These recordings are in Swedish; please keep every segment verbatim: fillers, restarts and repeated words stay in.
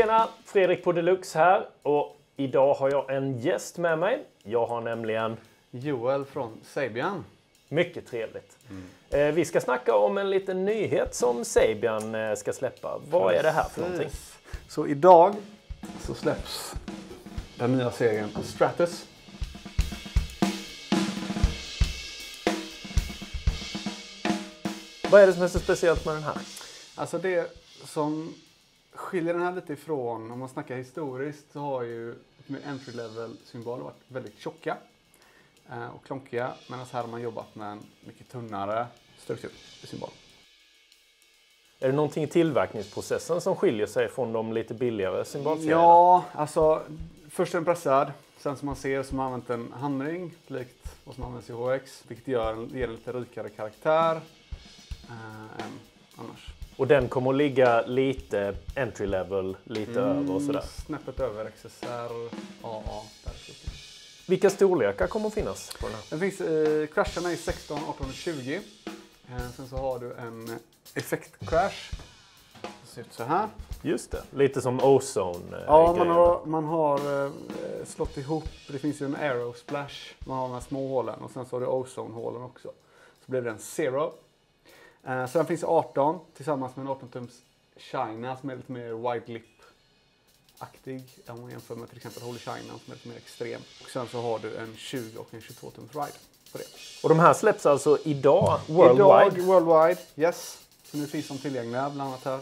Tjena, Fredrik på Deluxe här och idag har jag en gäst med mig. Jag har nämligen Joel från Sabian. Mycket trevligt. Mm. Vi ska snacka om en liten nyhet som Sabian ska släppa. Vad Precis. är det här för någonting? Så idag så släpps den nya serien Stratus. Vad är det som är så speciellt med den här? Alltså det som skiljer den här lite ifrån, om man snackar historiskt, så har ju entry level symboler varit väldigt tjocka och klonkiga, medan här har man jobbat med en mycket tunnare struktur i symbol. Är det någonting i tillverkningsprocessen som skiljer sig från de lite billigare symbolserierna? Ja, alltså först en pressad, sen som man ser som har använt en handring likt vad som används i H X, vilket gör en, ger en lite rikare karaktär eh, än annars. Och den kommer att ligga lite entry level, lite mm, över och sådär. Snäppet över X S R, A A. Vilka storlekar kommer att finnas på den här? Den finns i crasharna i sexton, arton och tjugo. Sen så har du en effektcrash. Det ser ut så här. Just det, lite som ozone. Ja, man har, man har slått ihop. Det finns ju en aero splash. Man har de här små hålen och sen så har du ozone-hålen också. Så blir det en zero. Så den finns arton tillsammans med en arton tums China som är lite mer wide lip-aktig om man jämför med till exempel Holy China som är lite mer extrem. Och sen så har du en tjugo och en tjugotvå tums ride på det. Och de här släpps alltså idag worldwide? Idag worldwide, yes. Så nu finns de tillgängliga bland annat här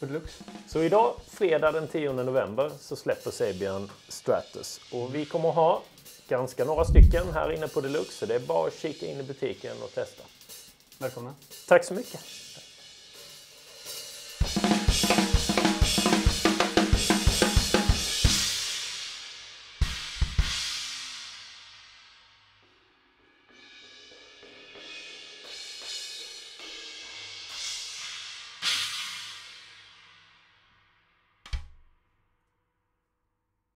på Deluxe. Så idag, fredag den tionde november, så släpper Sabian Stratus. Och vi kommer ha ganska några stycken här inne på Deluxe, så det är bara att kika in i butiken och testa. Välkomna. Tack så mycket.